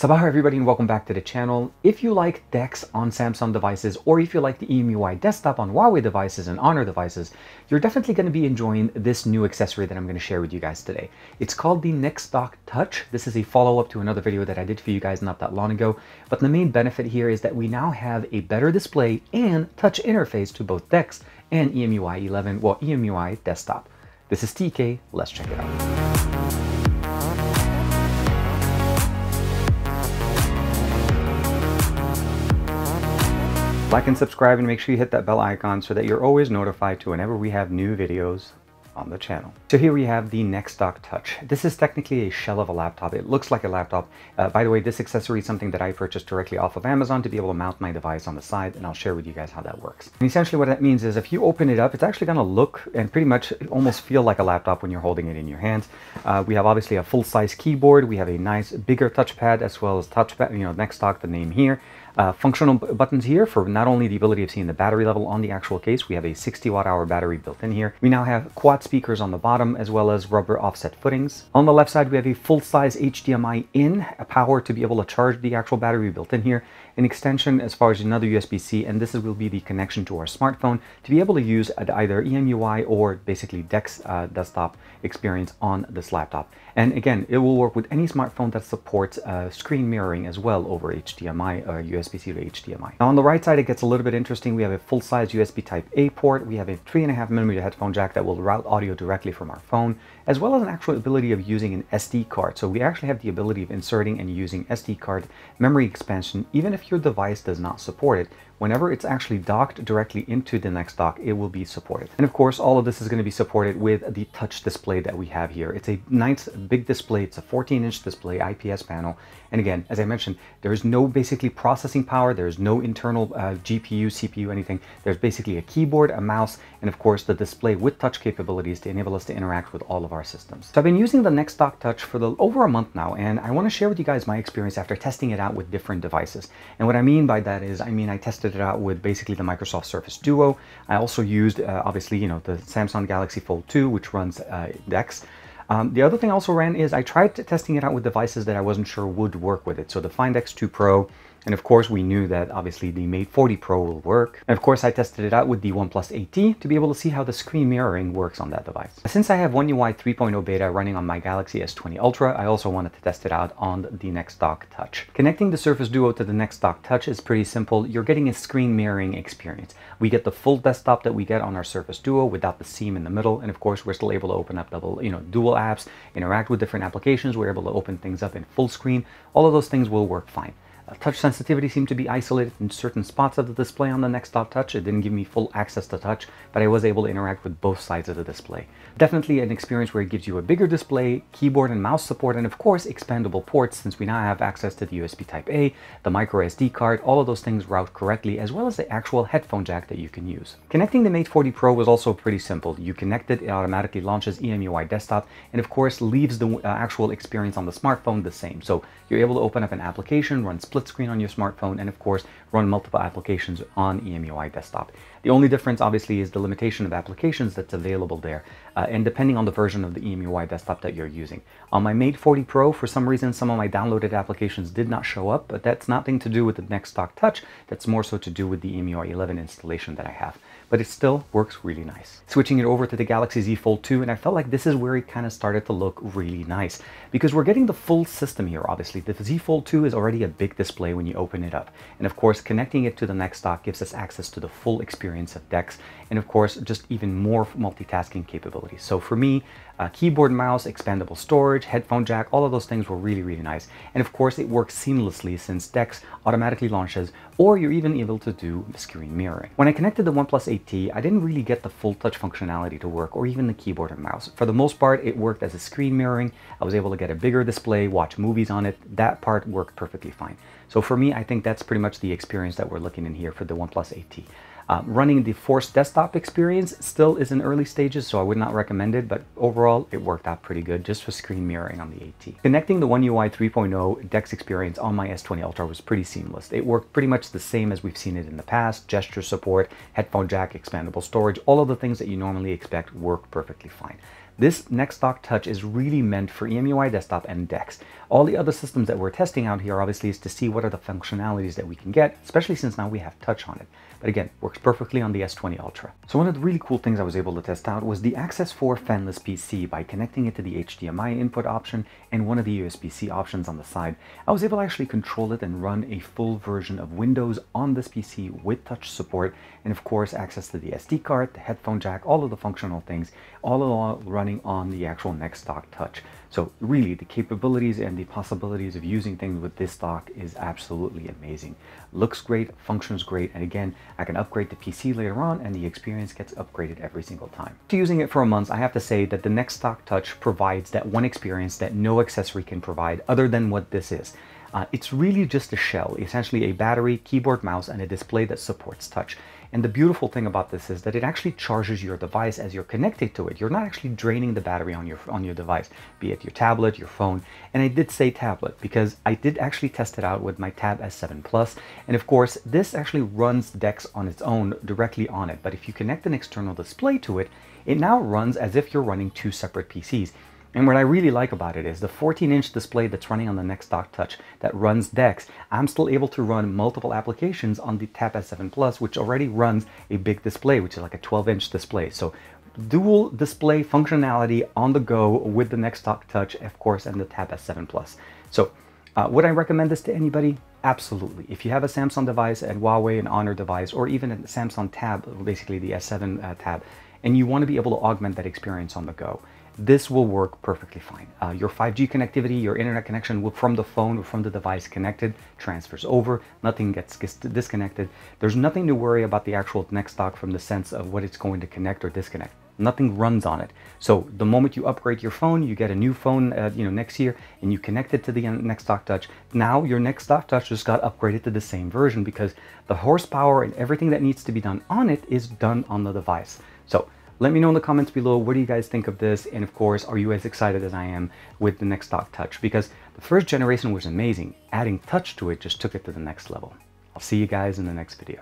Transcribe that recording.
Sabah everybody and welcome back to the channel. If you like DeX on Samsung devices, or if you like the EMUI desktop on Huawei devices and Honor devices, you're definitely going to be enjoying this new accessory that I'm going to share with you guys today. It's called the NexDock Touch. This is a follow-up to another video that I did for you guys not that long ago, but the main benefit here is that we now have a better display and touch interface to both DeX and EMUI 11, well, EMUI desktop. This is TK, let's check it out. Like and subscribe and make sure you hit that bell icon so that you're always notified to whenever we have new videos on the channel. So here we have the NexDock Touch. This is technically a shell of a laptop. It looks like a laptop. By the way, this accessory is something that I purchased directly off of Amazon to be able to mount my device on the side, and I'll share with you guys how that works. And essentially what that means is if you open it up, it's actually going to look and pretty much almost feel like a laptop when you're holding it in your hands. We have obviously a full-size keyboard. We have a nice bigger touchpad as well as touchpad, you know, NexDock, the name here. Functional buttons here for not only the ability of seeing the battery level on the actual case, we have a 60-watt-hour battery built in here. We now have quad speakers on the bottom as well as rubber offset footings. On the left side, we have a full-size HDMI in, a power to be able to charge the actual battery built in here, an extension as far as another USB-C, and this will be the connection to our smartphone to be able to use either EMUI or basically DeX desktop experience on this laptop. And again, it will work with any smartphone that supports screen mirroring as well over HDMI or USB-C to HDMI. Now on the right side, it gets a little bit interesting. We have a full-size USB Type-A port. We have a 3.5mm headphone jack that will route audio directly from our phone, as well as an actual ability of using an SD card. So we actually have the ability of inserting and using SD card memory expansion, even if your device does not support it. Whenever it's actually docked directly into the NexDock, it will be supported. And of course, all of this is going to be supported with the touch display that we have here. It's a nice big display. It's a 14-inch display IPS panel. And again, as I mentioned, there is no basically processing power. There is no internal GPU, CPU, anything. There's basically a keyboard, a mouse, and of course, the display with touch capabilities to enable us to interact with all of our systems. So I've been using the NexDock Touch for over a month now, and I want to share with you guys my experience after testing it out with different devices. And what I mean by that is, I tested it out with basically the Microsoft Surface Duo. I also used obviously, you know, the Samsung Galaxy Fold 2, which runs DeX. The other thing I also ran is I tried testing it out with devices that I wasn't sure would work with it. So the Find X2 Pro, and of course we knew that obviously the Mate 40 Pro will work. And of course I tested it out with the OnePlus 8T to be able to see how the screen mirroring works on that device. Since I have One UI 3.0 beta running on my Galaxy S20 Ultra, I also wanted to test it out on the NexDock Touch. Connecting the Surface Duo to the NexDock Touch is pretty simple. You're getting a screen mirroring experience. We get the full desktop that we get on our Surface Duo without the seam in the middle, and of course we're still able to open up dual apps, interact with different applications. We're able to open things up in full screen. All of those things will work fine. Touch sensitivity seemed to be isolated in certain spots of the display on the NexDock Touch. It didn't give me full access to touch, but I was able to interact with both sides of the display. Definitely an experience where it gives you a bigger display, keyboard and mouse support, and of course expandable ports, since we now have access to the USB Type-A, the micro SD card. All of those things route correctly, as well as the actual headphone jack that you can use. Connecting the Mate 40 Pro was also pretty simple. You connect it, it automatically launches EMUI desktop, and of course leaves the actual experience on the smartphone the same. So you're able to open up an application, run split screen on your smartphone, and of course run multiple applications on EMUI desktop. The only difference obviously is the limitation of applications that's available there, and depending on the version of the EMUI desktop that you're using. On my Mate 40 Pro, for some reason, some of my downloaded applications did not show up, but that's nothing to do with the NexDock Touch. That's more so to do with the EMUI 11 installation that I have, but it still works really nice. Switching it over to the Galaxy Z Fold 2, and I felt like this is where it kind of started to look really nice, because we're getting the full system here, obviously. The Z Fold 2 is already a big display when you open it up, and of course, connecting it to the NexDock gives us access to the full experience of DeX, and of course, just even more multitasking capabilities. So for me, keyboard, mouse, expandable storage, headphone jack, all of those things were really, really nice. And of course, it works seamlessly since DeX automatically launches, or you're even able to do screen mirroring. When I connected the OnePlus 8T, I didn't really get the full touch functionality to work, or even the keyboard and mouse. For the most part, it worked as a screen mirroring. I was able to get a bigger display, watch movies on it. That part worked perfectly fine. So for me, I think that's pretty much the experience that we're looking in here for the OnePlus 8T. Running the forced desktop experience still is in early stages, so I would not recommend it, but overall it worked out pretty good just for screen mirroring on the 8T. Connecting the One UI 3.0 DeX experience on my S20 Ultra was pretty seamless. It worked pretty much the same as we've seen it in the past. Gesture support, headphone jack, expandable storage, all of the things that you normally expect work perfectly fine. This NexDock Touch is really meant for EMUI desktop and DeX. All the other systems that we're testing out here obviously is to see what are the functionalities that we can get, especially since now we have touch on it. But again, works perfectly on the S20 Ultra. So one of the really cool things I was able to test out was the Access4 fanless PC by connecting it to the HDMI input option and one of the USB-C options on the side. I was able to actually control it and run a full version of Windows on this PC with touch support, and of course access to the SD card, the headphone jack, all of the functional things, all running on the actual NexDock Touch. So really the capabilities and the possibilities of using things with this dock is absolutely amazing. Looks great, functions great, and again, I can upgrade the PC later on and the experience gets upgraded every single time. After using it for a month, I have to say that the NexDock Touch provides that one experience that no accessory can provide other than what this is. It's really just a shell, essentially a battery, keyboard, mouse, and a display that supports touch. And the beautiful thing about this is that it actually charges your device as you're connected to it. You're not actually draining the battery on your device, be it your tablet, your phone. And I did say tablet because I did actually test it out with my Tab S7 Plus. And of course, this actually runs DeX on its own, directly on it. But if you connect an external display to it, it now runs as if you're running two separate PCs. And what I really like about it is the 14-inch display that's running on the NexDock Touch that runs DeX. I'm still able to run multiple applications on the Tab S7 Plus, which already runs a big display, which is like a 12-inch display. So dual display functionality on the go with the NexDock Touch, of course, and the Tab S7 Plus. So would I recommend this to anybody? Absolutely. If you have a Samsung device, a Huawei, an Honor device, or even a Samsung Tab, basically the S7 Tab, and you want to be able to augment that experience on the go, this will work perfectly fine. Your 5G connectivity, your internet connection will, from the phone or from the device connected, transfers over, nothing gets disconnected. There's nothing to worry about the actual NexDock from the sense of what it's going to connect or disconnect. Nothing runs on it. So the moment you upgrade your phone, you get a new phone next year, and you connect it to the NexDock Touch. Now your NexDock Touch just got upgraded to the same version because the horsepower and everything that needs to be done on it is done on the device. So let me know in the comments below, what do you guys think of this? And of course, are you as excited as I am with the NexDock Touch? Because the first generation was amazing. Adding touch to it just took it to the next level. I'll see you guys in the next video.